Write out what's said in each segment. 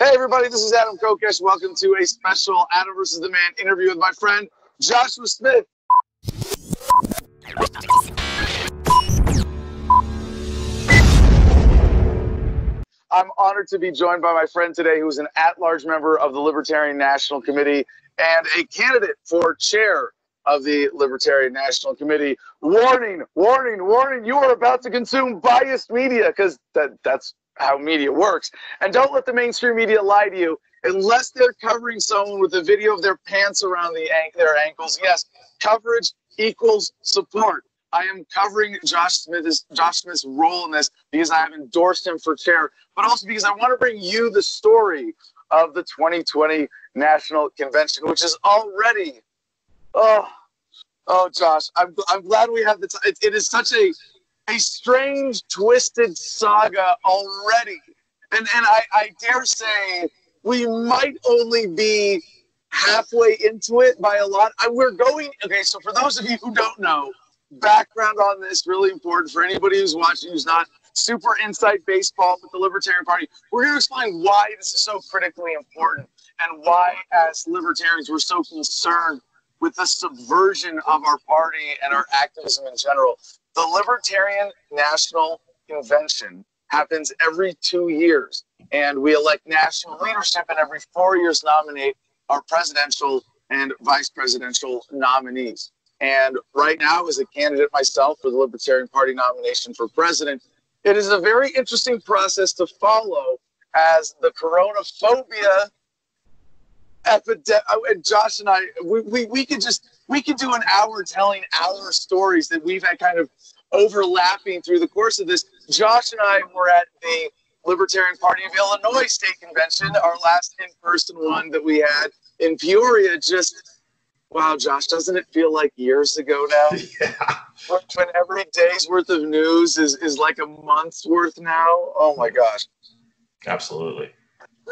Hey everybody, this is Adam Kokesh. Welcome to a special Adam versus the Man interview with my friend Joshua Smith. I'm honored to be joined by my friend today, who is an at-large member of the Libertarian National Committee and a candidate for chair of the Libertarian National Committee. Warning, warning, warning, you are about to consume biased media, because that's how media works. And don't let the mainstream media lie to you, unless they're covering someone with a video of their pants around their ankles. Yes, coverage equals support. I am covering Josh Smith's role in this because I have endorsed him for chair, but also because I want to bring you the story of the 2020 National Convention, which is already, Josh, I'm glad we have the time. It is such a strange, twisted saga already. And I dare say we might only be halfway into it by a lot. We're going, okay, so for those of you who don't know, background on this, really important for anybody who's watching who's not super inside baseball with the Libertarian Party. We're going to explain why this is so critically important and why, as libertarians, we're so concerned with the subversion of our party and our activism in general. The Libertarian National Convention happens every 2 years, and we elect national leadership and every 4 years nominate our presidential and vice presidential nominees. And right now, as a candidate myself for the Libertarian Party nomination for president, it is a very interesting process to follow as the coronaphobia epidemic. Josh and I, we could do an hour telling our stories that we've had kind of overlapping through the course of this. Josh and I were at the Libertarian Party of Illinois State Convention, our last in-person one that we had in Peoria, just... Wow, Josh, doesn't it feel like years ago now? Yeah. When every day's worth of news is like a month's worth now? Oh, my gosh. Absolutely.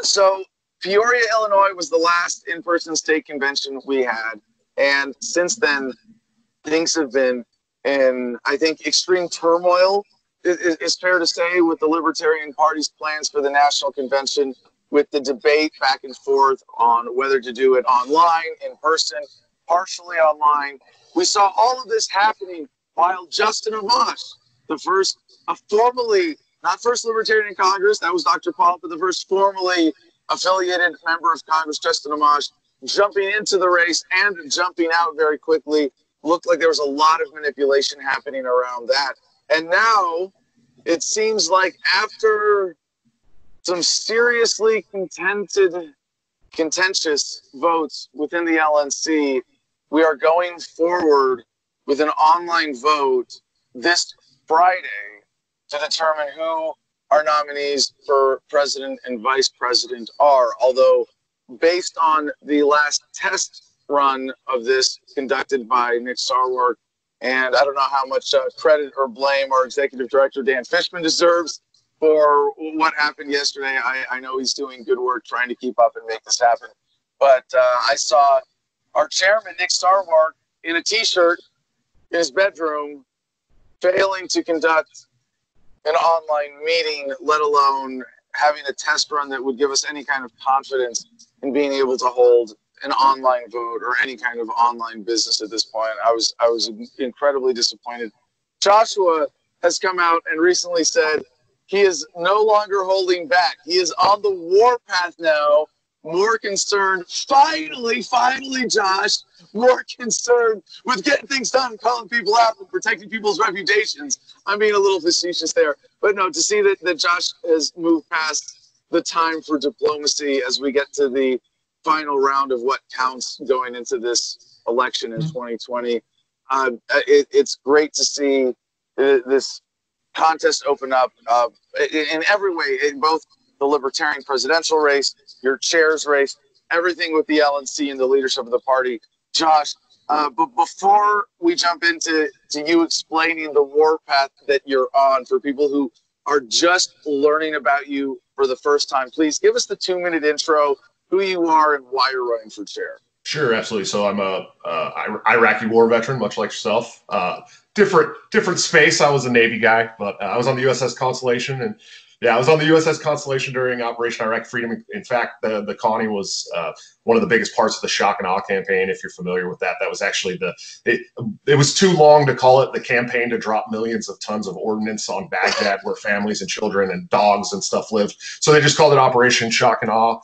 So Peoria, Illinois was the last in-person state convention we had. And since then, things have been in, I think, extreme turmoil. It's fair to say, with the Libertarian Party's plans for the National Convention, with the debate back and forth on whether to do it online, in person, partially online. We saw all of this happening while Justin Amash, the first formally, not first Libertarian in Congress, that was Dr. Paul, but the first formally affiliated member of Congress, Justin Amash, jumping into the race and jumping out very quickly. Looked like there was a lot of manipulation happening around that. And now it seems like after some seriously contentious votes within the LNC, we are going forward with an online vote this Friday to determine who our nominees for president and vice president are. Although, based on the last test run of this conducted by Nick Sarwark, and I don't know how much credit or blame our executive director, Dan Fishman, deserves for what happened yesterday. I know he's doing good work trying to keep up and make this happen. But I saw our chairman, Nick Sarwark, in a T-shirt in his bedroom, failing to conduct an online meeting, let alone having a test run that would give us any kind of confidence in being able to hold an online vote or any kind of online business at this point. I was incredibly disappointed. Joshua has come out and recently said he is no longer holding back. He is on the warpath now, more concerned, finally, Josh, more concerned with getting things done, calling people out, and protecting people's reputations. I'm being a little facetious there. But no, to see that Josh has moved past the time for diplomacy as we get to the final round of what counts going into this election in 2020, it's great to see this contest open up in every way, in both the Libertarian presidential race, your chair's race, everything with the LNC and the leadership of the party. Josh, but before we jump into you explaining the war path that you're on for people who are just learning about you for the first time, please give us the 2-minute intro, who you are and why you're running for chair. Sure, absolutely. So I'm a Iraqi war veteran, much like yourself. Different space. I was a Navy guy, but I was on the USS Constellation, and Yeah, I was on the USS Constellation during Operation Iraqi Freedom. In fact, the Connie was one of the biggest parts of the Shock and Awe campaign, if you're familiar with that. That was actually it was too long to call it the campaign to drop millions of tons of ordnance on Baghdad, where families and children and dogs and stuff lived. So they just called it Operation Shock and Awe.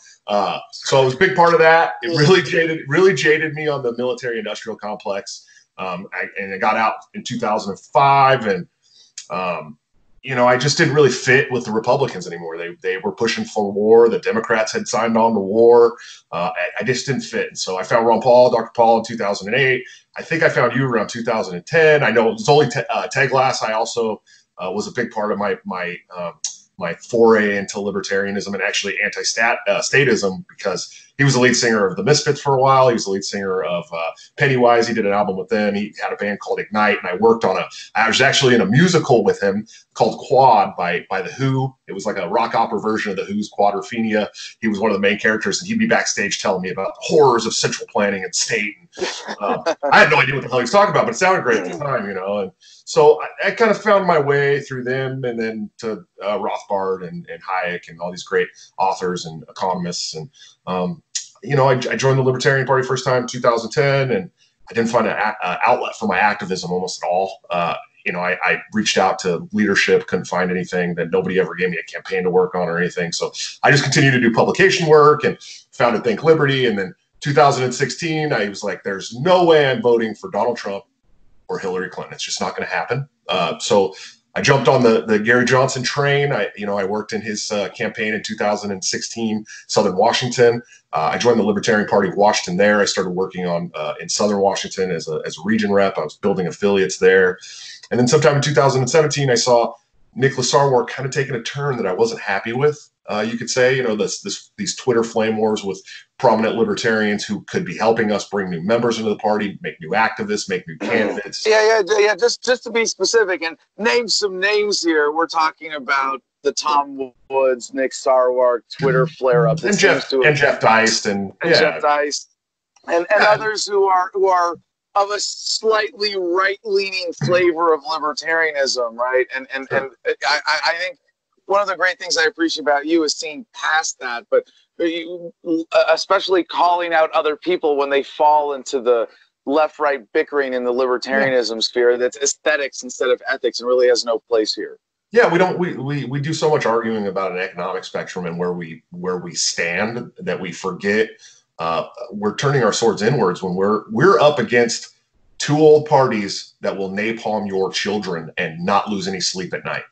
So it was a big part of that. It really jaded me on the military-industrial complex. And I got out in 2005, and you know, I just didn't really fit with the Republicans anymore. They were pushing for war. The Democrats had signed on to war. I just didn't fit. And so I found Ron Paul, Dr. Paul, in 2008. I think I found you around 2010. I know it was only Teglass. I also was a big part of my foray into libertarianism and actually anti-statism, because he was the lead singer of the Misfits for a while. He was the lead singer of Pennywise. He did an album with them. He had a band called Ignite, and I worked on I was actually in a musical with him called Quad by The Who. It was like a rock opera version of The Who's Quadrophenia. He was one of the main characters, and he'd be backstage telling me about the horrors of central planning and state. And, I had no idea what the hell he was talking about, but it sounded great at the time, you know. And so I kind of found my way through them, and then to Rothbard and Hayek and all these great authors and economists. And you know, I joined the Libertarian Party first time in 2010, and I didn't find an outlet for my activism almost at all. You know, I reached out to leadership, couldn't find anything. Then nobody ever gave me a campaign to work on or anything. So I just continued to do publication work and founded Think Liberty. And then 2016, I was like, there's no way I'm voting for Donald Trump or Hillary Clinton. It's just not going to happen. So I jumped on the Gary Johnson train. You know, I worked in his campaign in 2016, Southern Washington. I joined the Libertarian Party of Washington there. I started working on in Southern Washington as a region rep. I was building affiliates there. And then sometime in 2017, I saw Nick Sarwark kind of taking a turn that I wasn't happy with. You could say, you know, these Twitter flame wars with prominent libertarians who could be helping us bring new members into the party, make new activists, make new candidates. Yeah. Just to be specific and name some names here, we're talking about the Tom Woods, Nick Sarwark, Twitter flare-up, and Jeff Deist, and others who are of a slightly right-leaning flavor of libertarianism, right? And I think one of the great things I appreciate about you is seeing past that, but especially calling out other people when they fall into the left-right bickering in the libertarianism sphere. That's aesthetics instead of ethics, and really has no place here. Yeah, we do so much arguing about an economic spectrum and where we stand that we forget we're turning our swords inwards when we're up against two old parties that will napalm your children and not lose any sleep at night.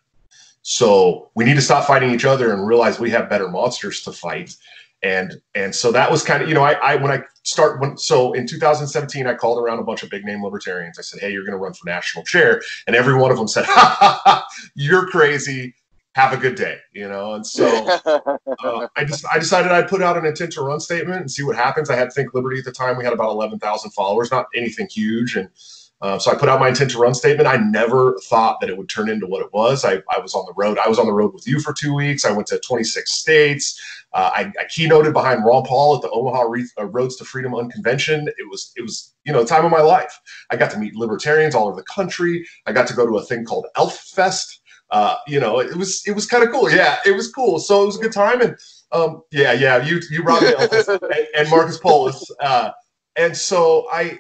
So we need to stop fighting each other and realize we have better monsters to fight. And so that was kind of, you know, so in 2017, I called around a bunch of big name libertarians. I said, hey, you're going to run for national chair. And every one of them said, ha, ha, ha, you're crazy. Have a good day, you know? And so I decided I'd put out an intent to run statement and see what happens. I had Think Liberty at the time. We had about 11,000 followers, not anything huge. And so I put out my intent to run statement. I never thought that it would turn into what it was. I was on the road. I was on the road with you for 2 weeks. I went to 26 states. I keynoted behind Ron Paul at the Omaha Roads to Freedom Unconvention. It was, you know, time of my life. I got to meet libertarians all over the country. I got to go to a thing called Elf Fest. You know, it was kind of cool. Yeah, it was cool. So it was a good time. And you Robbie and Marcus Polis. And so I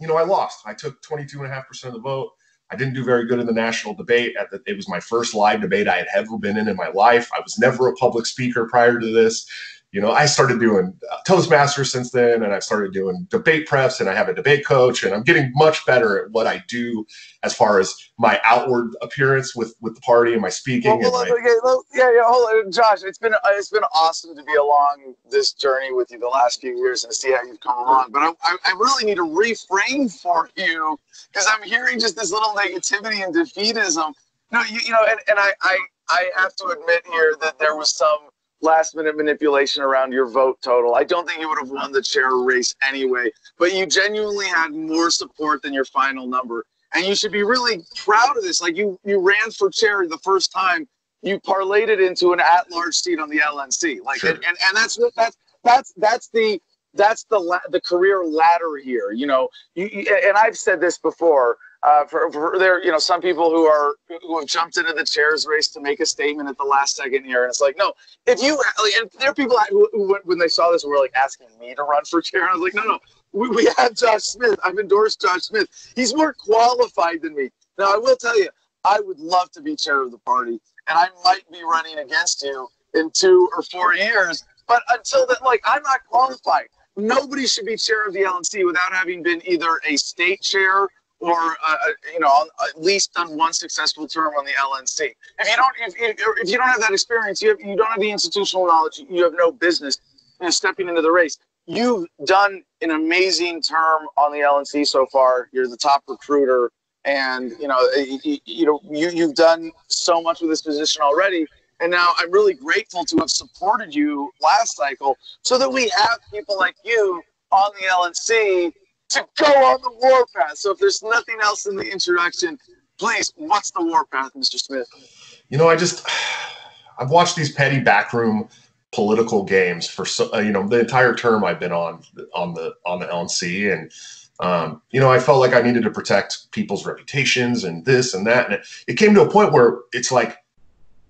you know, I lost. I took 22.5% of the vote. I didn't do very good in the national debate. It was my first live debate I had ever been in my life. I was never a public speaker prior to this. You know, I started doing Toastmasters since then, and I've started doing debate preps, and I have a debate coach, and I'm getting much better at what I do as far as my outward appearance with the party and my speaking. Hold on, Josh. It's been awesome to be along this journey with you the last few years and to see how you've come along. But I really need to reframe for you, because I'm hearing just this little negativity and defeatism. No, I have to admit here that there was some last-minute manipulation around your vote total. I don't think you would have won the chair race anyway, but you genuinely had more support than your final number. And you should be really proud of this. Like, you ran for chair the first time. You parlayed it into an at-large seat on the LNC. Like, sure. and that's the that's the career ladder here. You know, and I've said this before. There, you know, some people who have jumped into the chairs race to make a statement at the last second here, and it's like, no, if you, and there are people who when they saw this were like asking me to run for chair, and I was like, no, we have Josh Smith. I've endorsed Josh Smith. He's more qualified than me. Now, I will tell you, I would love to be chair of the party, and I might be running against you in 2 or 4 years, but until then, like, I'm not qualified. Nobody should be chair of the LNC without having been either a state chair or you know, at least done one successful term on the LNC. If you don't, if you don't have that experience, you don't have the institutional knowledge. You have no business, you know, stepping into the race. You've done an amazing term on the LNC so far. You're the top recruiter, and you know, you've done so much with this position already. And now I'm really grateful to have supported you last cycle, so that we have people like you on the LNC to go on the warpath. So if there's nothing else in the introduction, please, what's the warpath, Mr. Smith? You know, I've watched these petty backroom political games for you know, the entire term I've been on the LNC, and you know, I felt like I needed to protect people's reputations and this and that, and it came to a point where it's like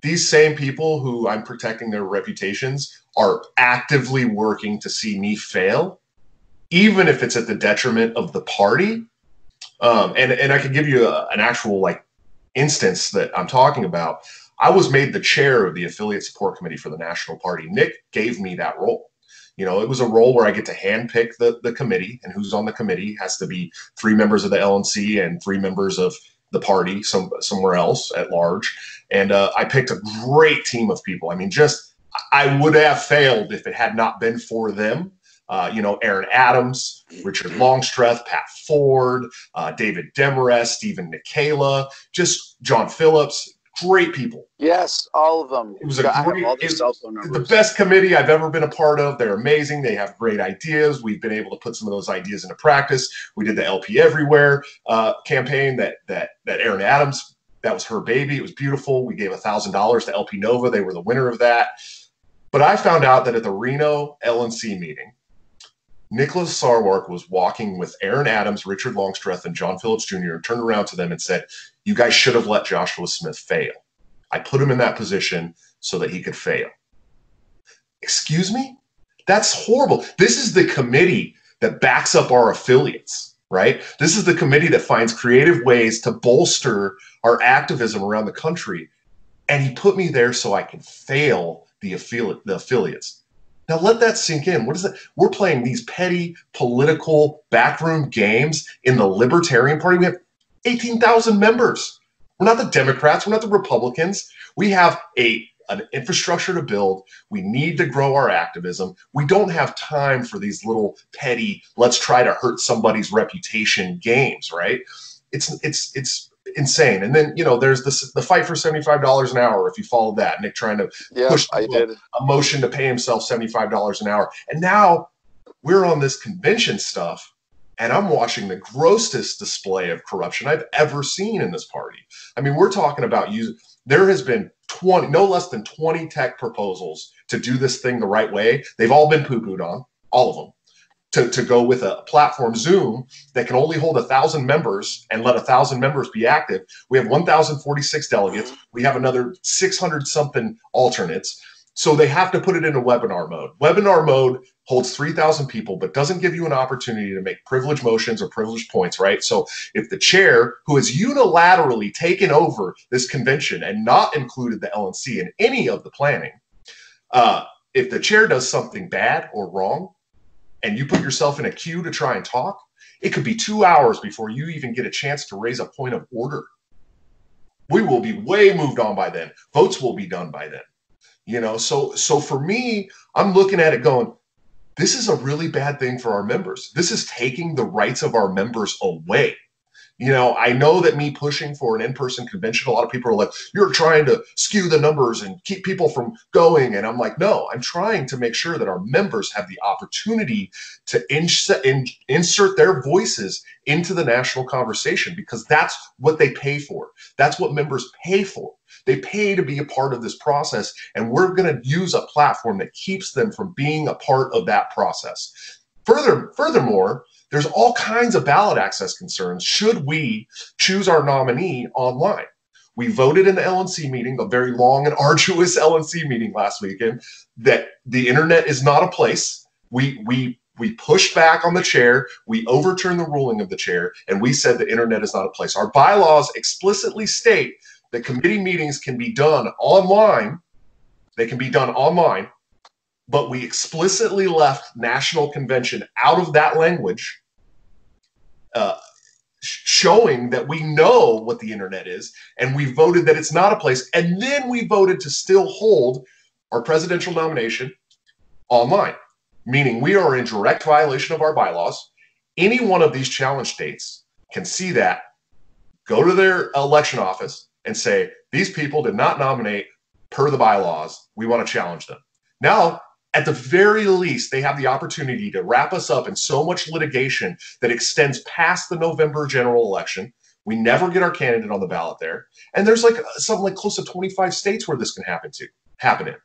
these same people who I'm protecting their reputations are actively working to see me fail, even if it's at the detriment of the party. And I can give you an actual like instance that I'm talking about. I was made the chair of the affiliate support committee for the National Party. Nick gave me that role. You know, it was a role where I get to handpick the committee, and who's on the committee has to be 3 members of the LNC and 3 members of the party somewhere else at large. And I picked a great team of people. I mean, just, I would have failed if it had not been for them. You know, Aaron Adams, Richard Longstreth, Pat Ford, David Demarest, Stephen Nicola, just John Phillips, great people. Yes, all of them. It was the best committee I've ever been a part of. They're amazing. They have great ideas. We've been able to put some of those ideas into practice. We did the LP Everywhere campaign that Aaron Adams, that was her baby. It was beautiful. We gave $1,000 to LP Nova. They were the winner of that. But I found out that at the Reno LNC meeting, Nicholas Sarwark was walking with Aaron Adams, Richard Longstreth, and John Phillips Jr., and turned around to them and said, "You guys should have let Joshua Smith fail. I put him in that position so that he could fail." Excuse me? That's horrible. This is the committee that backs up our affiliates, right? This is the committee that finds creative ways to bolster our activism around the country. And he put me there so I could fail the affiliates. Now let that sink in. What is that? We're playing these petty political backroom games in the Libertarian Party. We have 18,000 members. We're not the Democrats. We're not the Republicans. We have an infrastructure to build. We need to grow our activism. We don't have time for these little petty, let's try to hurt somebody's reputation games, right? It's insane. And then, you know, there's the fight for $75 an hour. If you follow that, Nick trying to push a motion to pay himself $75 an hour. And now we're on this convention stuff, and I'm watching the grossest display of corruption I've ever seen in this party. I mean, we're talking about there has been no less than 20 tech proposals to do this thing the right way. They've all been poo-pooed on, all of them. To go with a platform, Zoom, that can only hold 1,000 members and let 1,000 members be active. We have 1,046 delegates. We have another 600-something alternates. So they have to put it into webinar mode. Webinar mode holds 3,000 people, but doesn't give you an opportunity to make privilege motions or privilege points, right? So if the chair, who has unilaterally taken over this convention and not included the LNC in any of the planning, if the chair does something bad or wrong, and you put yourself in a queue to try and talk, it could be 2 hours before you even get a chance to raise a point of order. We will be way moved on by then. Votes will be done by then. You know, so for me, I'm looking at it going, this is a really bad thing for our members. This is taking the rights of our members away. You know, I know that me pushing for an in-person convention, a lot of people are like, you're trying to skew the numbers and keep people from going. And I'm like, no, I'm trying to make sure that our members have the opportunity to insert their voices into the national conversation, because that's what they pay for. That's what members pay for. They pay to be a part of this process. And we're going to use a platform that keeps them from being a part of that process. Furthermore, there's all kinds of ballot access concerns should we choose our nominee online. We voted in the LNC meeting, a very long and arduous LNC meeting last weekend, that the internet is not a place. We pushed back on the chair, we overturned the ruling of the chair, and we said the internet is not a place. Our bylaws explicitly state that committee meetings can be done online. They can be done online, but we explicitly left national convention out of that language, showing that we know what the internet is, and we voted that it's not a place, and then we voted to still hold our presidential nomination online, meaning we are in direct violation of our bylaws. Any one of these challenge states can see that, go to their election office and say, these people did not nominate per the bylaws. We want to challenge them. Now, at the very least, they have the opportunity to wrap us up in so much litigation that extends past the November general election. We never get our candidate on the ballot there. And there's like something like close to 25 states where this can happen in.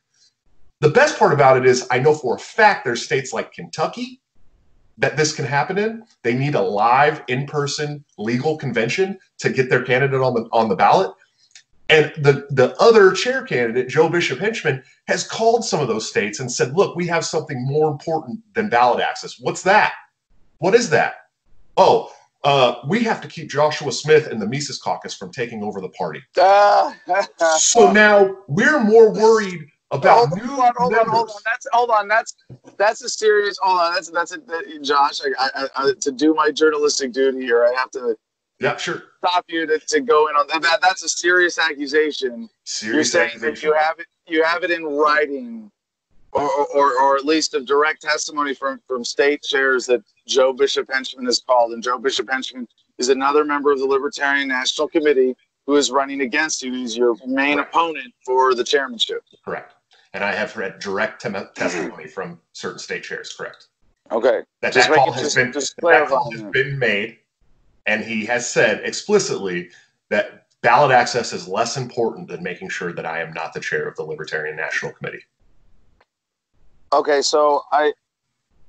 The best part about it is I know for a fact there's states like Kentucky that this can happen in. They need a live in-person legal convention to get their candidate on the ballot. And the other chair candidate, Joe Bishop-Hinchman, has called some of those states and said, look, we have something more important than ballot access. What's that? What is that? Oh, we have to keep Joshua Smith and the Mises Caucus from taking over the party. So now we're more worried about new members. Hold on, that's a serious, hold on, Josh, I, to do my journalistic duty here, I have to stop you to go in on that. That's a serious accusation. You're saying that you have it in writing, or at least a direct testimony from state chairs that Joe Bishop-Hinchman has called, and Joe Bishop-Hinchman is another member of the Libertarian National Committee who is running against you. He's your main opponent for the chairmanship. Correct. And I have read direct testimony from certain state chairs. Correct. Okay. That call has been made. And he has said explicitly that ballot access is less important than making sure that I am not the chair of the Libertarian National Committee. Okay, so it's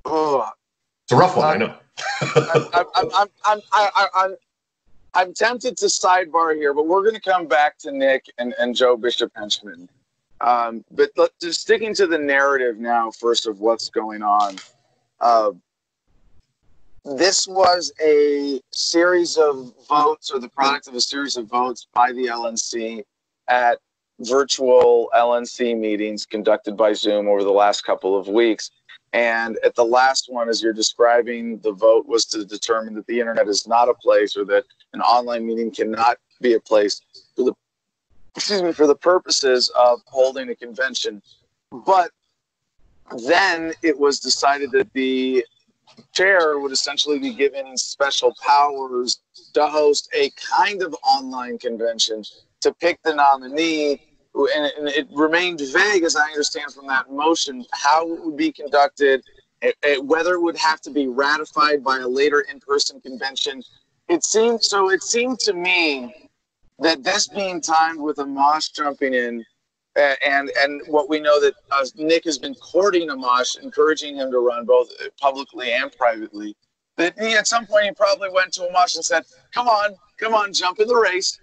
a rough one, I know. I'm tempted to sidebar here, but we're going to come back to Nick and Joe Bishop-Hinchman. But just sticking to the narrative now, first of what's going on. This was a series of votes, or the product of a series of votes by the LNC at virtual LNC meetings conducted by Zoom over the last couple of weeks. And at the last one, as you're describing, the vote was to determine that the internet is not a place, or that an online meeting cannot be a place for the, excuse me, for the purposes of holding a convention. But then it was decided that the chair would essentially be given special powers to host a kind of online convention, to pick the nominee, and it remained vague, as I understand from that motion, how it would be conducted, whether it would have to be ratified by a later in-person convention. It seemed to me that this being timed with Amash jumping in, and what we know that Nick has been courting Amash, encouraging him to run both publicly and privately, that he, at some point, he probably went to Amash and said, come on, jump in the race.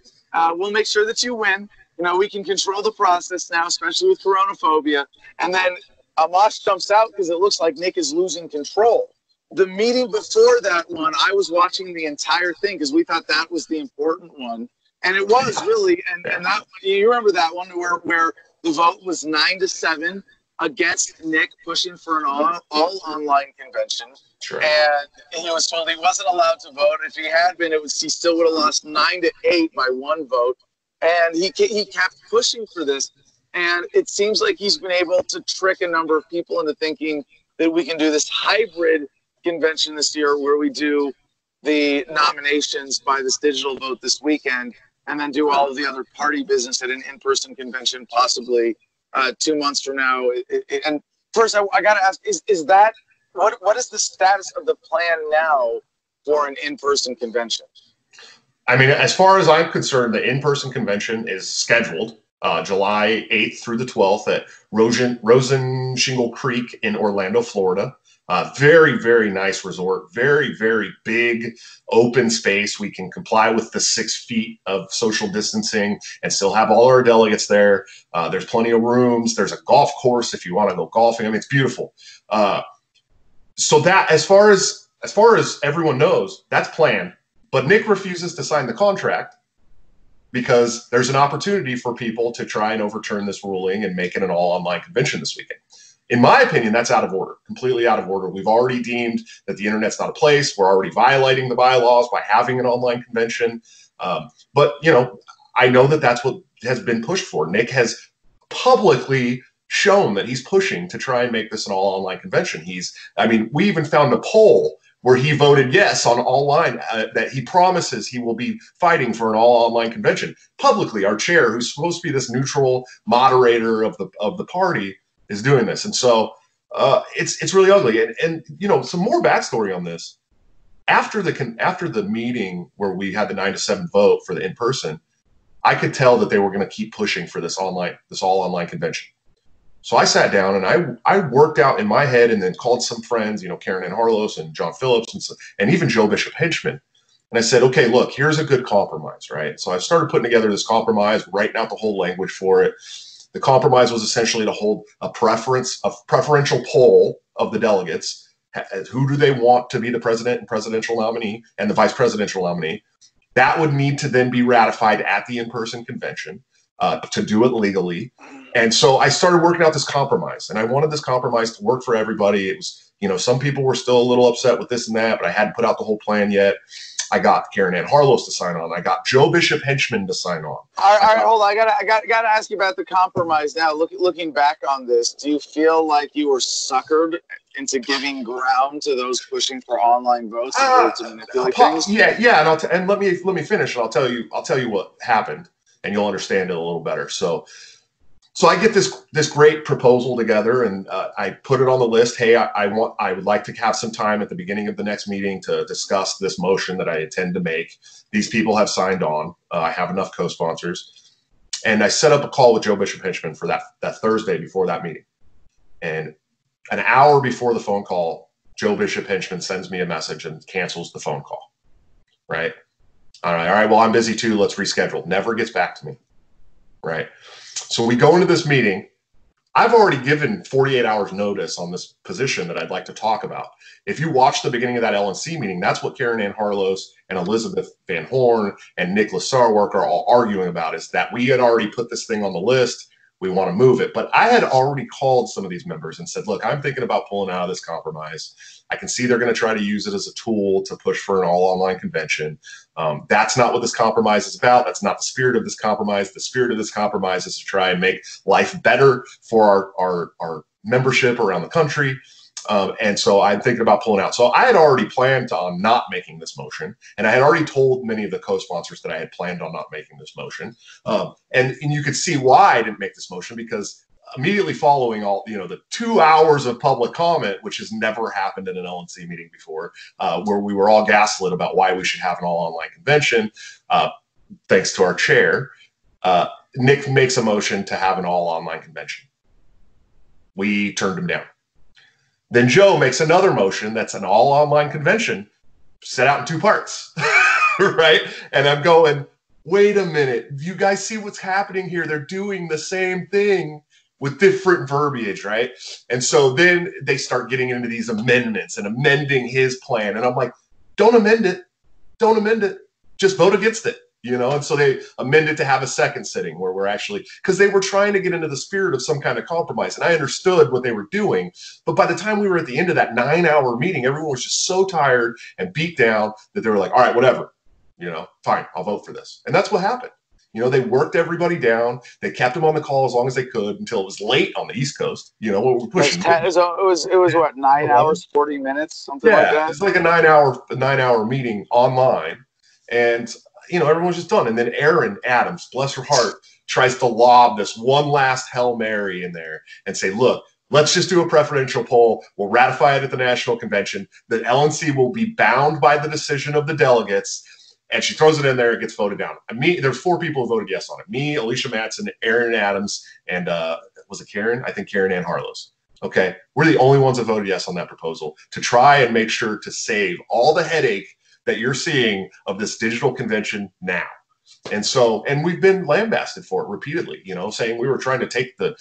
We'll make sure that you win. You know, we can control the process now, especially with coronaphobia. And then Amash jumps out because it looks like Nick is losing control. The meeting before that one, I was watching the entire thing because we thought that was the important one. And it was really, and that, you remember that one where the vote was 9-7 against Nick pushing for an all online convention. Sure. And he was told he wasn't allowed to vote. If he had been, he still would have lost 9-8 by one vote. And he kept pushing for this. And it seems like he's been able to trick a number of people into thinking that we can do this hybrid convention this year where we do the nominations by this digital vote this weekend, and then do all of the other party business at an in-person convention, possibly 2 months from now. And first, I got to ask, what is the status of the plan now for an in-person convention? I mean, as far as I'm concerned, the in-person convention is scheduled July 8th through the 12th at Rosen Shingle Creek in Orlando, Florida. Very, very nice resort, very, very big open space. We can comply with the 6 feet of social distancing and still have all our delegates there. There's plenty of rooms. There's a golf course if you want to go golfing. I mean, it's beautiful. So that, as far as everyone knows, that's planned. But Nick refuses to sign the contract because there's an opportunity for people to try and overturn this ruling and make it an all-online convention this weekend. In my opinion, that's out of order, completely out of order. We've already deemed that the internet's not a place. We're already violating the bylaws by having an online convention. But, you know, I know that that's what has been pushed for. Nick has publicly shown that he's pushing to try and make this an all-online convention. I mean, we even found a poll where he voted yes on online, that he promises he will be fighting for an all-online convention. Publicly, our chair, who's supposed to be this neutral moderator of the party, is doing this. And so it's really ugly. And you know, some more backstory on this. After the meeting where we had the 9-7 vote for the in-person, I could tell that they were going to keep pushing for this all-online convention. So I sat down and I worked out in my head and then called some friends, you know, Caryn Ann Harlos and John Phillips and even Joe Bishop-Hinchman. And I said, okay, look, here's a good compromise, right? So I started putting together this compromise, writing out the whole language for it. The compromise was essentially to hold a preferential poll of the delegates. Who do they want to be the president and presidential nominee and the vice presidential nominee? That would need to then be ratified at the in-person convention. To do it legally. And so I started working out this compromise, and I wanted this compromise to work for everybody. It was, you know, some people were still a little upset with this and that, but I hadn't put out the whole plan yet. I got Caryn Ann Harlos to sign on. I got Joe Bishop-Hinchman to sign on. All right, hold on. I gotta ask you about the compromise now. Looking back on this, do you feel like you were suckered into giving ground to those pushing for online votes in order to manipulate things? Yeah, and let me finish, and I'll tell you what happened, and you'll understand it a little better. So I get this great proposal together, and I put it on the list. Hey, I would like to have some time at the beginning of the next meeting to discuss this motion that I intend to make. These people have signed on. I have enough co-sponsors, and I set up a call with Joe Bishop-Hinchman for that Thursday before that meeting. And an hour before the phone call, Joe Bishop-Hinchman sends me a message and cancels the phone call. Right. All right, well, I'm busy too. Let's reschedule. Never gets back to me. Right. So we go into this meeting. I've already given 48 hours notice on this position that I'd like to talk about. If you watch the beginning of that LNC meeting, that's what Caryn Ann Harlos and Elizabeth Van Horn and Nick Sarwark are all arguing about, is that we had already put this thing on the list. We want to move it. But I had already called some of these members and said, look, I'm thinking about pulling out of this compromise. I can see they're going to try to use it as a tool to push for an all-online convention. That's not what this compromise is about. That's not the spirit of this compromise. The spirit of this compromise is to try and make life better for our membership around the country. And so I'm thinking about pulling out. So I had already planned on not making this motion, and I had already told many of the co-sponsors that I had planned on not making this motion. And you could see why I didn't make this motion, because immediately following the 2 hours of public comment, which has never happened in an LNC meeting before, where we were all gaslit about why we should have an all-online convention, thanks to our chair, Nick makes a motion to have an all-online convention. We turned him down. Then Joe makes another motion that's an all-online convention set out in 2 parts, right? And I'm going, wait a minute. You guys see what's happening here? They're doing the same thing with different verbiage, right? And so then they start getting into these amendments and amending his plan. And I'm like, don't amend it. Don't amend it. Just vote against it. You know, and so they amended to have a second sitting where we're actually, because they were trying to get into the spirit of some kind of compromise. And I understood what they were doing. But by the time we were at the end of that 9-hour meeting, everyone was just so tired and beat down that they were like, all right, whatever, you know, fine, I'll vote for this. And that's what happened. You know, they worked everybody down. They kept them on the call as long as they could until it was late on the East Coast. You know, what we're pushing. It was what, 9 hours, 40 minutes, something like that? It's like a nine hour meeting online. And you know, everyone's just done. And then Aaron Adams, bless her heart, tries to lob this one last Hail Mary in there and say, look, let's just do a preferential poll. We'll ratify it at the national convention. The LNC will be bound by the decision of the delegates. And she throws it in there. It gets voted down. There's 4 people who voted yes on it. Me, Alicia Mattson, Aaron Adams, and was it Karen? I think Caryn Ann Harlos. Okay, we're the only ones that voted yes on that proposal to try and make sure to save all the headache that you're seeing of this digital convention now. And so, and we've been lambasted for it repeatedly, you know, saying we were trying to take the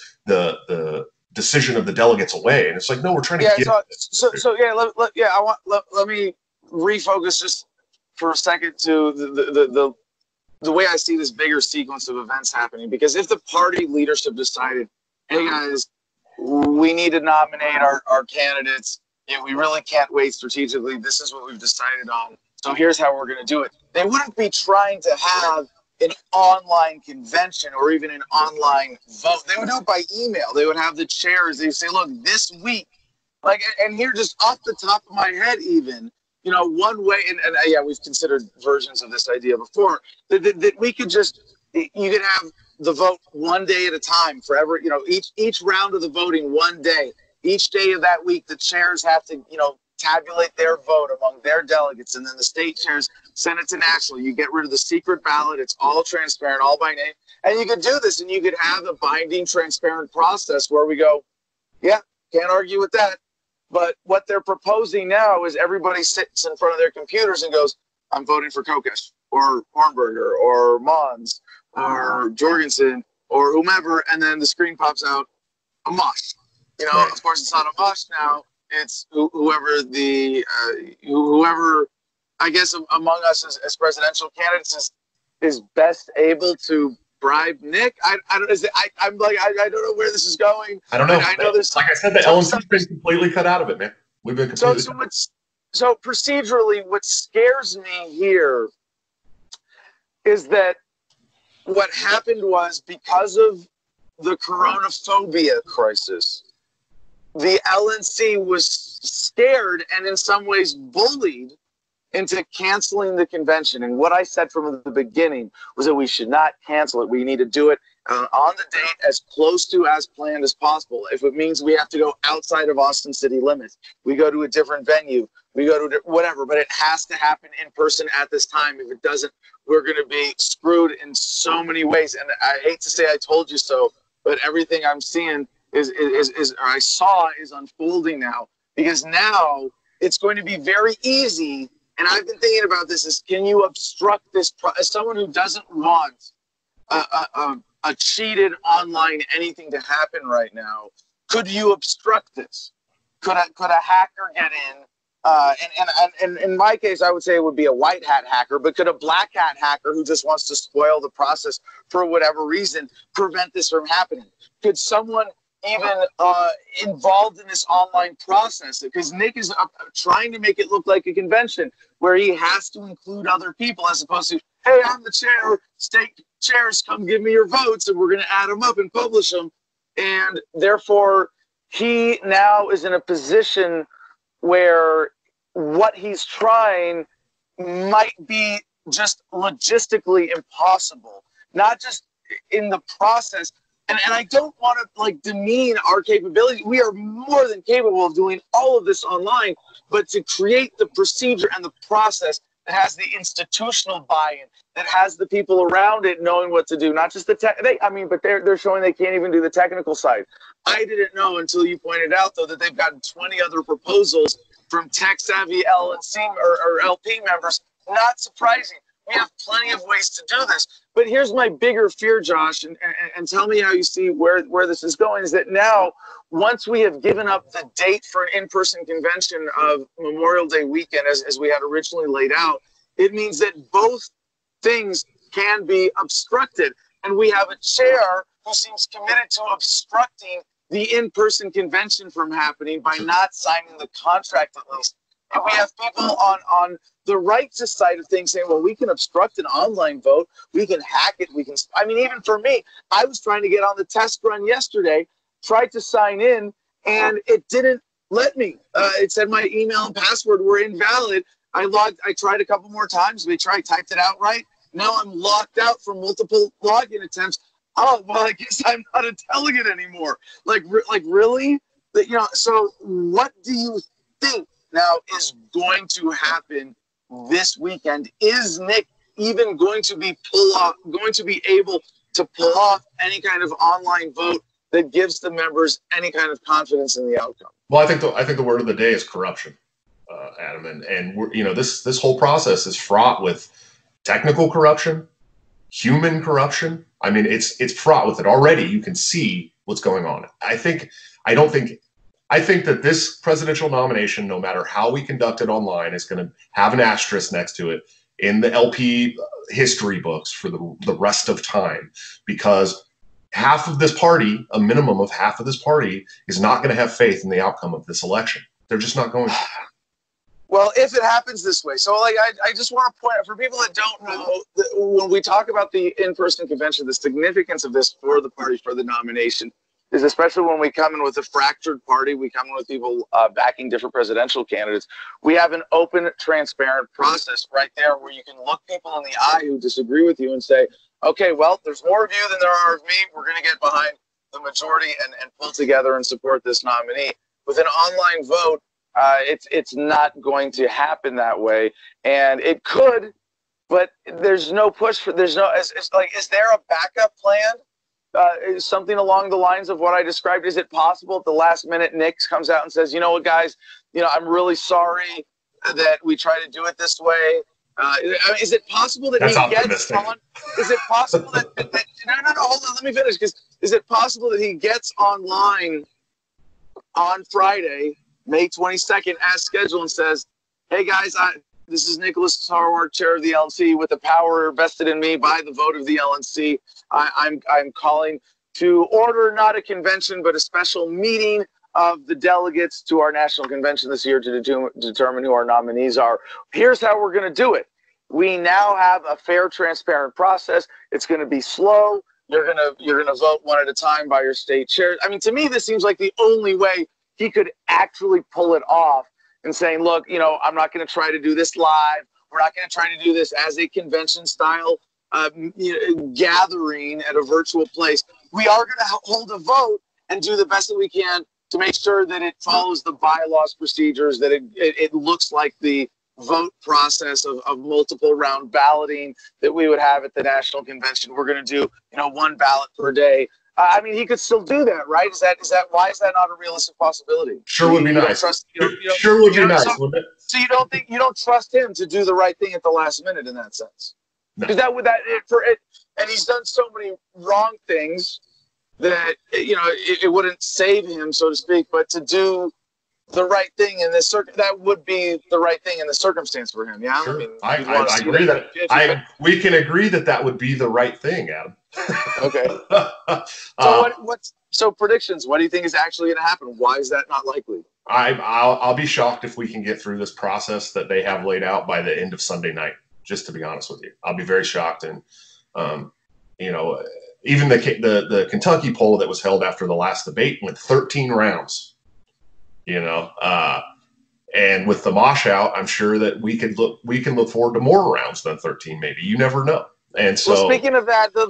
decision of the delegates away. And it's like, no, we're trying to get let me refocus just for a second to the way I see this bigger sequence of events happening. Because if the party leadership decided, hey guys, we need to nominate our candidates, and we really can't wait strategically, this is what we've decided on, so here's how we're going to do it, they wouldn't be trying to have an online convention or even an online vote. They would do it by email. They would have the chairs. They would say, look, this week, like, and here just off the top of my head even, you know, one way, and yeah, we've considered versions of this idea before, that we could just, you could have the vote one day at a time forever, you know, each round of the voting one day. Each day of that week, the chairs have to, you know, tabulate their vote among their delegates, and then the state chairs send it to national. You get rid of the secret ballot. It's all transparent, all by name. And you could do this, and you could have a binding, transparent process where we go, yeah, can't argue with that. But what they're proposing now is everybody sits in front of their computers and goes, I'm voting for Kokesh or Hornberger or Mons or Jorgensen or whomever, and then the screen pops out, Amash. You know, right. Of course, it's not Amash now. It's whoever the whoever, I guess, among us as presidential candidates is best able to bribe Nick. I don't know where this is going. I don't know. I know this. Like I said, the LNC's been completely cut out of it, man. We've been completely. So procedurally, what scares me here is that what happened was because of the coronaphobia crisis, the LNC was scared and in some ways bullied into canceling the convention. And what I said from the beginning was that we should not cancel it. We need to do it on the date as close to as planned as possible. If it means we have to go outside of Austin city limits, we go to a different venue, we go to whatever, but it has to happen in person at this time. If it doesn't, we're going to be screwed in so many ways. And I hate to say I told you so, but everything I'm seeing I saw is unfolding now, because now it's going to be very easy. And I've been thinking about this: is can you obstruct this? As someone who doesn't want a cheated online anything to happen right now, could you obstruct this? Could a hacker get in? And in my case, I would say it would be a white hat hacker, but could a black hat hacker who just wants to spoil the process for whatever reason prevent this from happening? Could someone even involved in this online process, because Nick is trying to make it look like a convention where he has to include other people, as opposed to, hey, I'm the chair, state chairs, come give me your votes, and we're going to add them up and publish them. And therefore, he now is in a position where what he's trying might be just logistically impossible, not just in the process. And I don't want to, like, demean our capability. We are more than capable of doing all of this online, but to create the procedure and the process that has the institutional buy-in, that has the people around it knowing what to do, not just the tech. They're showing they can't even do the technical side. I didn't know until you pointed out, though, that they've gotten 20 other proposals from tech-savvy LNC or LP members. Not surprising. We have plenty of ways to do this. But here's my bigger fear, Josh, and tell me how you see where this is going, is that now, once we have given up the date for an in-person convention of Memorial Day weekend, as we had originally laid out, it means that both things can be obstructed. And we have a chair who seems committed to obstructing the in-person convention from happening by not signing the contract, at least. And we have people on the righteous side of things saying, well, we can obstruct an online vote. We can hack it. We can. I mean, even for me, I was trying to get on the test run yesterday, tried to sign in, and it didn't let me. It said my email and password were invalid. I tried a couple more times. Typed it out right. Now I'm locked out from multiple login attempts. Oh, well, I guess I'm not a delegate anymore. Like really? But, you know, so what do you think now is going to happen this weekend? Is Nick even going to be able to pull off any kind of online vote that gives the members any kind of confidence in the outcome. Well, I think the word of the day is corruption, Adam, and we're, you know, this whole process is fraught with technical corruption, human corruption. I mean, it's fraught with it already. You can see what's going on. I think that this presidential nomination, no matter how we conduct it online, is going to have an asterisk next to it in the LP history books for the rest of time, because half of this party, a minimum of half of this party, is not going to have faith in the outcome of this election. They're just not going to. Well, if it happens this way. So like, I just want to point out, for people that don't know, when we talk about the in-person convention, the significance of this for the party, for the nomination, is especially when we come in with a fractured party, we come in with people backing different presidential candidates, we have an open, transparent process right there where you can look people in the eye who disagree with you and say, okay, well, there's more of you than there are of me. We're going to get behind the majority and pull together and support this nominee. With an online vote, it's not going to happen that way. And it could, but there's no push for, there's no, it's like, is there a backup plan? Something along the lines of what I described. Is it possible at the last minute Nick comes out and says, you know what, guys, you know, I'm really sorry that we try to do it this way. Is it possible that he gets on? Is it possible that no, hold on, let me finish. Because is it possible that he gets online on Friday, May 22nd, as scheduled, and says, hey guys, this is Nicholas Sarwark, chair of the LNC, with the power vested in me by the vote of the LNC. I'm calling to order not a convention, but a special meeting of the delegates to our national convention this year to determine who our nominees are. Here's how we're going to do it. We now have a fair, transparent process. It's going to be slow. You're going to vote one at a time by your state chair. I mean, to me, this seems like the only way he could actually pull it off. And saying, look, you know, I'm not going to try to do this live. We're not going to try to do this as a convention-style gathering at a virtual place. We are going to hold a vote and do the best that we can to make sure that it follows the bylaws, procedures, that it looks like the vote process of multiple round balloting that we would have at the national convention. We're going to do, you know, one ballot per day. I mean, he could still do that, right? Is that why is that not a realistic possibility? Sure would be nice. Sure would be nice, wouldn't it? So you don't trust him to do the right thing at the last minute in that sense, because and he's done so many wrong things that it wouldn't save him, so to speak. But to do the right thing in this that would be the right thing in the circumstance for him. Yeah, sure. I mean, I agree that we can agree that would be the right thing, Adam. Okay. So so predictions? What do you think is actually going to happen? Why is that not likely? I'll be shocked if we can get through this process that they have laid out by the end of Sunday night. Just to be honest with you, I'll be very shocked. And you know, even the Kentucky poll that was held after the last debate went 13 rounds. You know, and with the mosh out, I'm sure that we can look forward to more rounds than 13. Maybe, you never know. And so, well, speaking of that, the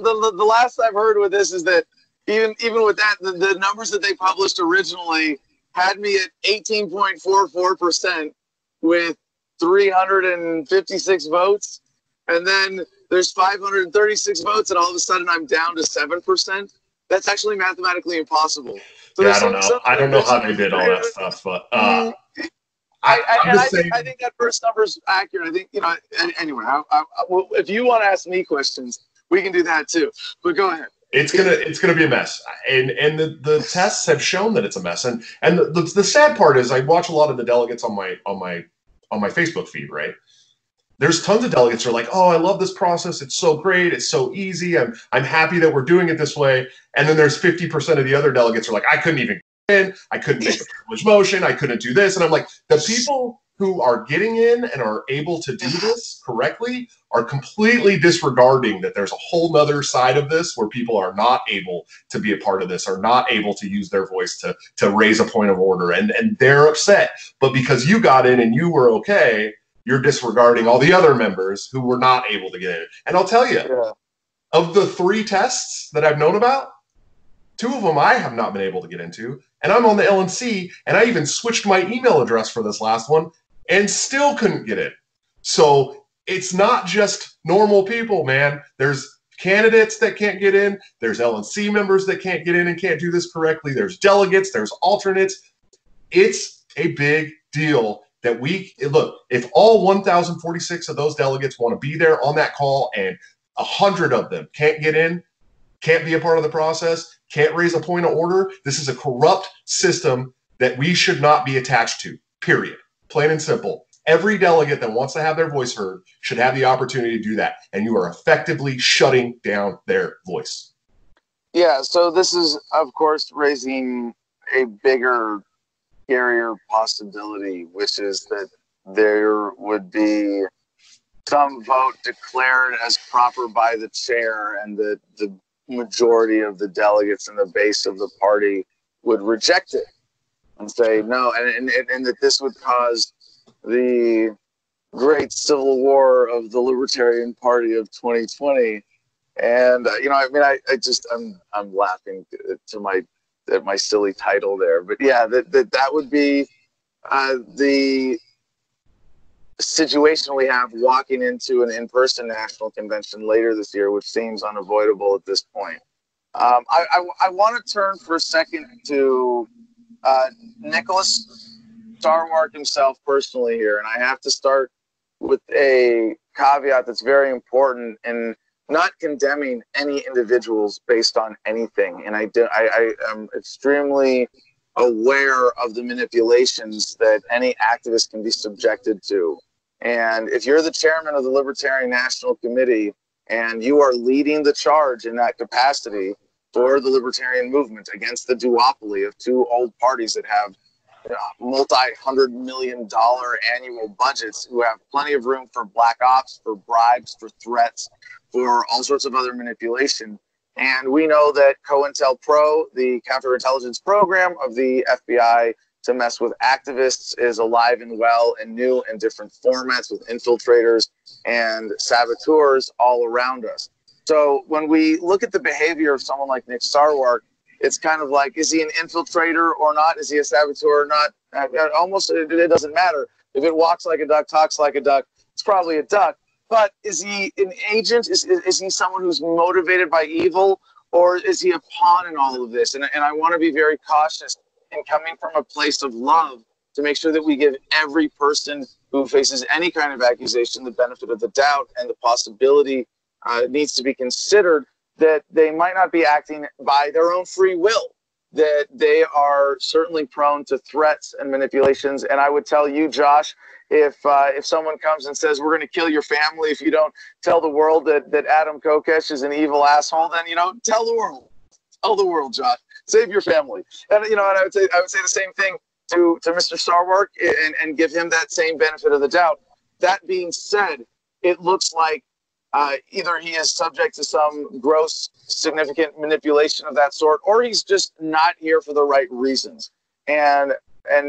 last I've heard with this is that even with that, the numbers that they published originally had me at 18.44% with 356 votes, and then there's 536 votes, and all of a sudden I'm down to 7%. That's actually mathematically impossible. So yeah, I don't know how they did all that stuff, but I think that first number is accurate. I think, you know, anyway, well, if you want to ask me questions, we can do that too. But go ahead. It's gonna be a mess, and the tests have shown that it's a mess. And the sad part is, I watch a lot of the delegates on my Facebook feed, right? There's tons of delegates who are like, oh, I love this process. It's so great. It's so easy. I'm happy that we're doing it this way. And then there's 50% of the other delegates who are like, I couldn't even get in. I couldn't make a privilege motion. I couldn't do this. And I'm like, the people who are getting in and are able to do this correctly are completely disregarding that there's a whole nother side of this where people are not able to be a part of this, are not able to use their voice to raise a point of order. And they're upset. But because you got in and you were okay, you're disregarding all the other members who were not able to get in. And I'll tell you, yeah, of the three tests that I've known about, two of them I have not been able to get into, and I'm on the LNC, and I even switched my email address for this last one and still couldn't get in. So it's not just normal people, man. There's candidates that can't get in. There's LNC members that can't get in and can't do this correctly. There's delegates. There's alternates. It's a big deal that we look. If all 1,046 of those delegates want to be there on that call and 100 of them can't get in, can't be a part of the process, can't raise a point of order, this is a corrupt system that we should not be attached to, period. Plain and simple. Every delegate that wants to have their voice heard should have the opportunity to do that. And you are effectively shutting down their voice. Yeah, so this is, of course, raising a bigger, scarier possibility, which is that there would be some vote declared as proper by the chair and that the majority of the delegates and the base of the party would reject it and say no, and that this would cause the great civil war of the Libertarian Party of 2020. And you know, I mean, I'm laughing to my silly title there, but yeah, that would be the situation we have walking into an in-person national convention later this year, which seems unavoidable at this point. I want to turn for a second to Nicholas Sarwark himself personally here, and I have to start with a caveat that's very important in not condemning any individuals based on anything. And I am extremely aware of the manipulations that any activist can be subjected to. And if you're the chairman of the Libertarian National Committee and you are leading the charge in that capacity for the libertarian movement against the duopoly of two old parties that have multi-hundred-million-dollar annual budgets, who have plenty of room for black ops, for bribes, for threats, for all sorts of other manipulation. And we know that COINTELPRO, the counterintelligence program of the FBI to mess with activists, is alive and well and new in different formats with infiltrators and saboteurs all around us. So when we look at the behavior of someone like Nick Sarwark, it's kind of like, is he an infiltrator or not? Is he a saboteur or not? Almost, it doesn't matter. If it walks like a duck, talks like a duck, it's probably a duck. But is he an agent? Is he someone who's motivated by evil, or is he a pawn in all of this? And I want to be very cautious in coming from a place of love to make sure that we give every person who faces any kind of accusation the benefit of the doubt, and the possibility needs to be considered that they might not be acting by their own free will, that they are certainly prone to threats and manipulations. And I would tell you, Josh, if someone comes and says, we're going to kill your family if you don't tell the world that Adam Kokesh is an evil asshole, then, you know, tell the world. Tell the world, Josh. Save your family. And, you know, and I would say the same thing to Mr. Sarwark and give him that same benefit of the doubt. That being said, it looks like either he is subject to some gross, significant manipulation of that sort, or he's just not here for the right reasons. And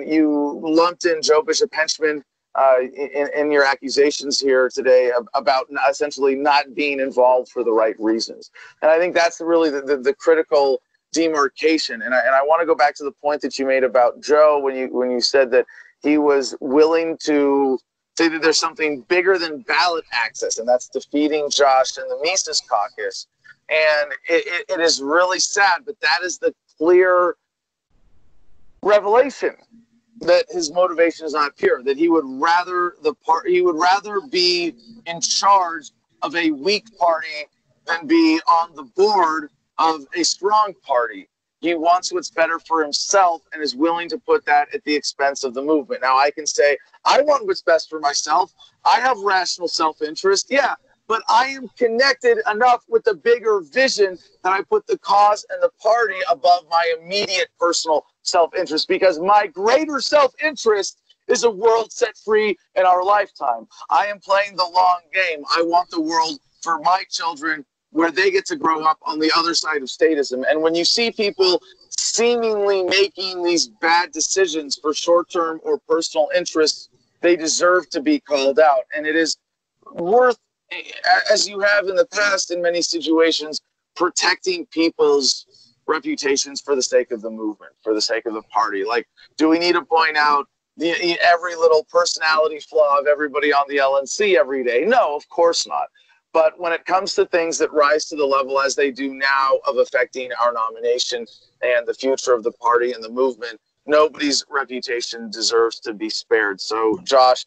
you lumped in Joe Bishop-Hinchman in your accusations here today about essentially not being involved for the right reasons. And I think that's really the critical demarcation. And I want to go back to the point that you made about Joe when you said that he was willing to say that there's something bigger than ballot access, and that's defeating Josh and the Mises Caucus. And it is really sad, but that is the clear revelation that his motivation is not pure, that he would rather be in charge of a weak party than be on the board of a strong party. He wants what's better for himself and is willing to put that at the expense of the movement. Now, I can say, I want what's best for myself. I have rational self-interest, yeah, but I am connected enough with the bigger vision that I put the cause and the party above my immediate personal self-interest, because my greater self-interest is a world set free in our lifetime. I am playing the long game. I want the world for my children where they get to grow up on the other side of statism. And when you see people seemingly making these bad decisions for short-term or personal interests, they deserve to be called out. And it is worth, as you have in the past in many situations, protecting people's reputations for the sake of the movement, for the sake of the party. Like, do we need to point out every little personality flaw of everybody on the LNC every day? No, of course not. But when it comes to things that rise to the level as they do now of affecting our nomination and the future of the party and the movement, nobody's reputation deserves to be spared. So Josh,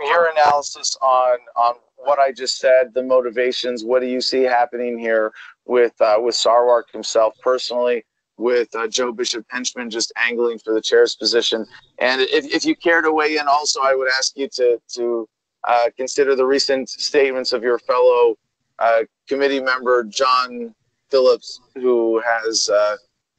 your analysis on what I just said, the motivations, what do you see happening here with Sarwark himself personally, with Joe Bishop-Hinchman just angling for the chair's position? And if you care to weigh in also, I would ask you to consider the recent statements of your fellow committee member, John Phillips, who has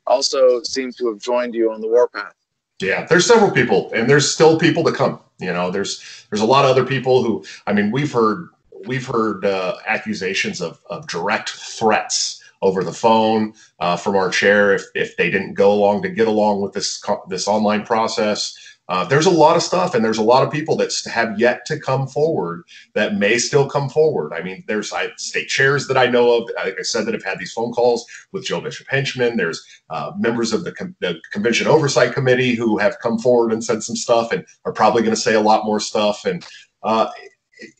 also seemed to have joined you on the warpath. Yeah, there's several people, and there's still people to come. You know, there's a lot of other people who, I mean, we've heard accusations of direct threats over the phone from our chair if they didn't go along to get along with this online process. There's a lot of stuff, and there's a lot of people that have yet to come forward that may still come forward. I mean, there's state chairs that I know of, like I said, that have had these phone calls with Joe Bishop-Hinchman. There's members of the Convention Oversight Committee who have come forward and said some stuff and are probably going to say a lot more stuff. And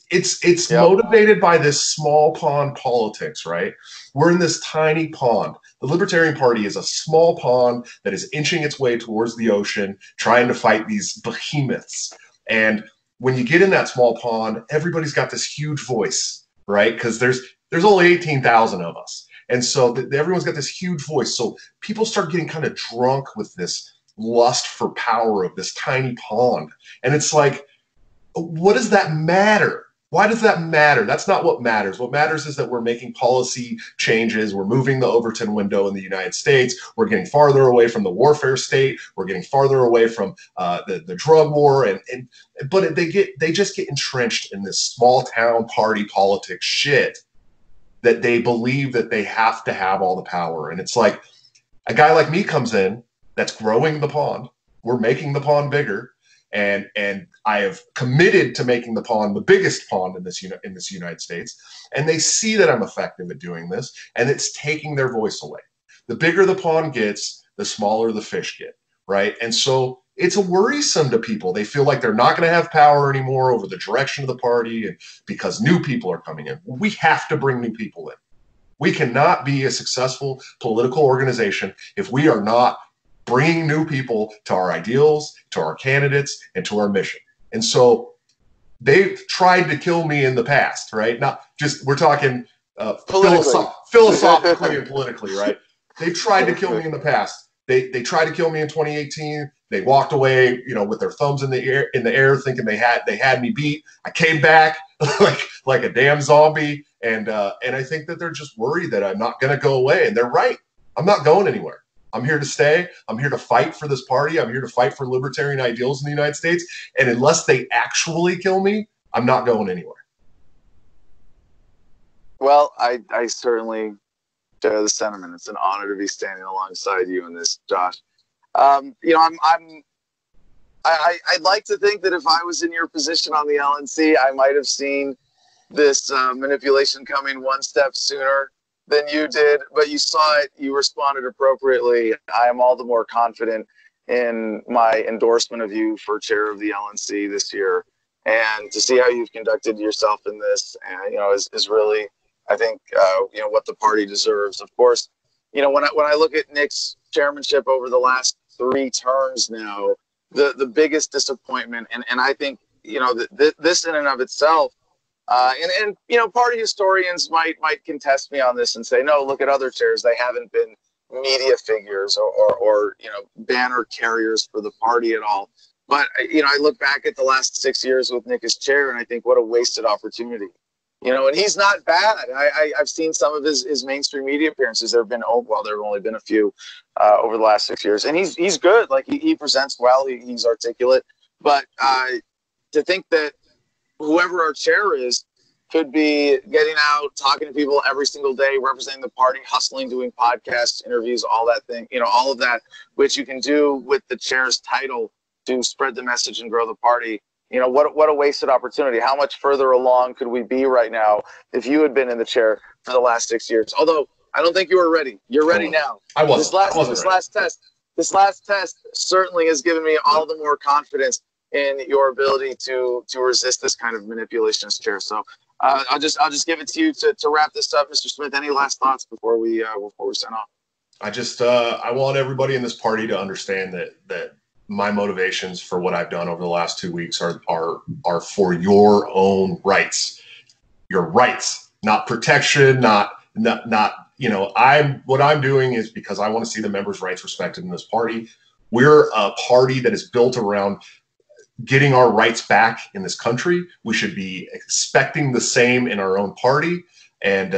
it's yep. Motivated by this small pond politics, right? We're in this tiny pond. The Libertarian Party is a small pond that is inching its way towards the ocean, trying to fight these behemoths. And when you get in that small pond, everybody's got this huge voice, right? Because there's only 18,000 of us. And so everyone's got this huge voice. So people start getting kind of drunk with this lust for power of this tiny pond. And it's like, what does that matter? Why does that matter? That's not what matters. What matters is that we're making policy changes. We're moving the Overton window in the United States. We're getting farther away from the warfare state. We're getting farther away from the drug war. But they just get entrenched in this small town party politics shit that they believe that they have to have all the power. And it's like a guy like me comes in that's growing the pond. We're making the pond bigger. And I have committed to making the pond the biggest pond in this United States. And they see that I'm effective at doing this, and it's taking their voice away. The bigger the pond gets, the smaller the fish get, right? And so it's worrisome to people. They feel like they're not going to have power anymore over the direction of the party, and because new people are coming in. We have to bring new people in. We cannot be a successful political organization if we are not bringing new people to our ideals, to our candidates, and to our mission. And so they've tried to kill me in the past, right? Not just, we're talking philosophically and politically, right? They've tried to kill me in the past. They tried to kill me in 2018. They walked away, you know, with their thumbs in the air, thinking they had me beat. I came back like a damn zombie, and I think that they're just worried that I'm not going to go away, and they're right. I'm not going anywhere. I'm here to stay. I'm here to fight for this party. I'm here to fight for libertarian ideals in the United States. And unless they actually kill me, I'm not going anywhere. Well, I certainly share the sentiment. It's an honor to be standing alongside you in this, Josh. You know, I'd like to think that if I was in your position on the LNC, I might have seen this manipulation coming one step sooner than you did, but you saw it, you responded appropriately. I am all the more confident in my endorsement of you for chair of the LNC this year, and to see how you've conducted yourself in this, and, you know, is really, I think, you know, what the party deserves. Of course, you know, when I look at Nick's chairmanship over the last three terms now, the biggest disappointment, and I think, you know, this in and of itself, and you know, party historians might contest me on this and say, no, look at other chairs. They haven't been media figures or you know, banner carriers for the party at all. But you know, I look back at the last 6 years with Nick as chair, and I think what a wasted opportunity. You know, and he's not bad. I've seen some of his mainstream media appearances. There have only been a few over the last 6 years, and he's good. Like he presents well. He's articulate. But to think that whoever our chair is could be getting out, talking to people every single day, representing the party, hustling, doing podcasts, interviews, all that thing, you know, all of that, which you can do with the chair's title to spread the message and grow the party. You know, what a wasted opportunity. How much further along could we be right now if you had been in the chair for the last 6 years? Although I don't think you were ready. You're ready now. I wasn't. This last test certainly has given me all the more confidence in your ability to resist this kind of manipulation as chair. So I'll just give it to you to wrap this up, Mr. Smith. Any last thoughts before we sign off? I want everybody in this party to understand that my motivations for what I've done over the last 2 weeks are for your own rights, not protection, not what I'm doing is because I want to see the members' rights respected in this party. We're a party that is built around getting our rights back in this country. We should be expecting the same in our own party. And,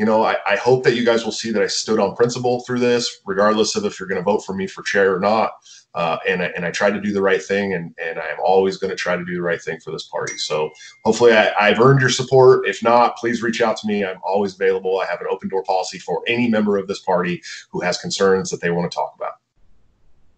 I hope that you guys will see that I stood on principle through this, regardless of if you're going to vote for me for chair or not. And I tried to do the right thing, and I'm always going to try to do the right thing for this party. So hopefully I've earned your support. If not, please reach out to me. I'm always available. I have an open door policy for any member of this party who has concerns that they want to talk about.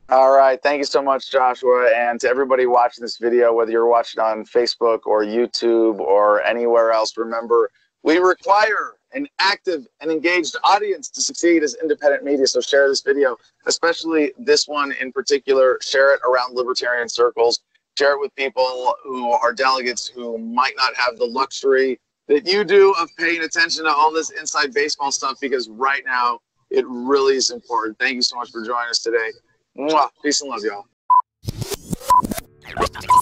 All right. Thank you so much, Joshua. And to everybody watching this video, whether you're watching on Facebook or YouTube or anywhere else, remember, we require an active and engaged audience to succeed as independent media. So share this video, especially this one in particular. Share it around libertarian circles. Share it with people who are delegates who might not have the luxury that you do of paying attention to all this inside baseball stuff, because right now it really is important. Thank you so much for joining us today. Mwah. Peace and love, y'all.